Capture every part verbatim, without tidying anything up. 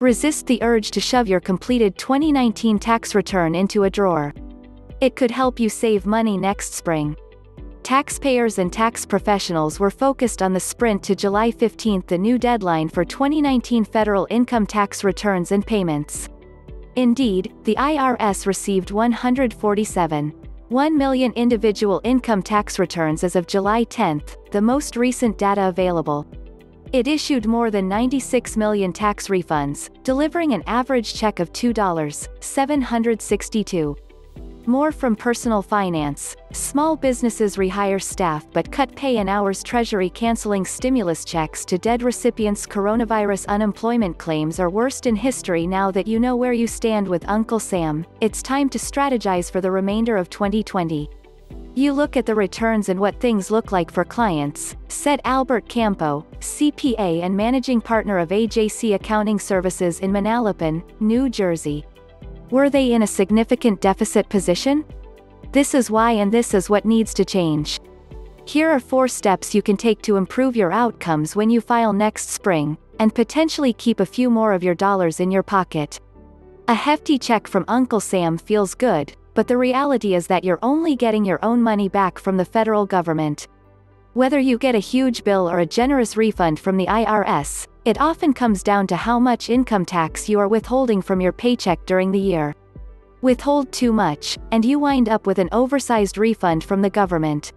Resist the urge to shove your completed twenty nineteen tax return into a drawer. It could help you save money next spring. Taxpayers and tax professionals were focused on the sprint to July fifteenth, the new deadline for twenty nineteen federal income tax returns and payments. Indeed, the I R S received one hundred forty-seven point one million individual income tax returns as of July tenth, the most recent data available. It issued more than ninety-six million tax refunds, delivering an average check of two dollars and seven cents. More from personal finance. Small businesses rehire staff but cut pay and hours. Treasury canceling stimulus checks to dead recipients. Coronavirus unemployment claims are worst in history. Now that you know where you stand with Uncle Sam, it's time to strategize for the remainder of twenty twenty. You look at the returns and what things look like for clients, said Albert Campo, C P A and managing partner of A J C Accounting Services in Manalapan, New Jersey. Were they in a significant deficit position? This is why, and this is what needs to change. Here are four steps you can take to improve your outcomes when you file next spring, and potentially keep a few more of your dollars in your pocket. A hefty check from Uncle Sam feels good, but the reality is that you're only getting your own money back from the federal government. Whether you get a huge bill or a generous refund from the I R S, it often comes down to how much income tax you are withholding from your paycheck during the year. Withhold too much, and you wind up with an oversized refund from the government.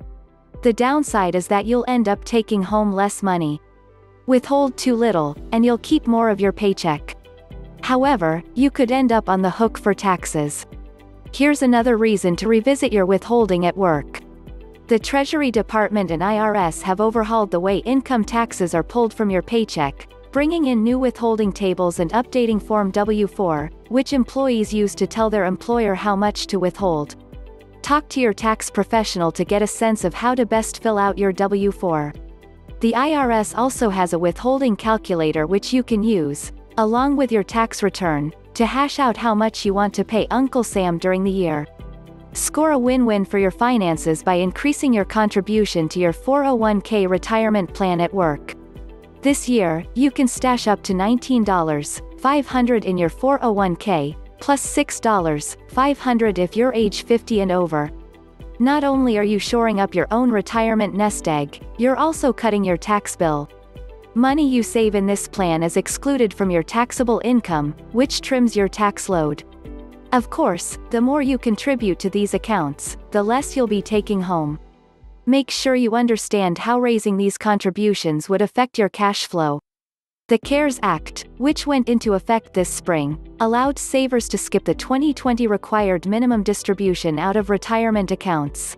The downside is that you'll end up taking home less money. Withhold too little, and you'll keep more of your paycheck. However, you could end up on the hook for taxes. Here's another reason to revisit your withholding at work. The Treasury Department and I R S have overhauled the way income taxes are pulled from your paycheck, bringing in new withholding tables and updating Form W four, which employees use to tell their employer how much to withhold. Talk to your tax professional to get a sense of how to best fill out your W four. The I R S also has a withholding calculator which you can use, along with your tax return, to hash out how much you want to pay Uncle Sam during the year. Score a win-win for your finances by increasing your contribution to your four oh one K retirement plan at work. This year, you can stash up to nineteen thousand five hundred dollars in your four oh one K, plus six thousand five hundred dollars if you're age fifty and over. Not only are you shoring up your own retirement nest egg, you're also cutting your tax bill. Money you save in this plan is excluded from your taxable income, which trims your tax load. Of course, the more you contribute to these accounts, the less you'll be taking home. Make sure you understand how raising these contributions would affect your cash flow. The CARES Act, which went into effect this spring, allowed savers to skip the twenty twenty required minimum distribution out of retirement accounts.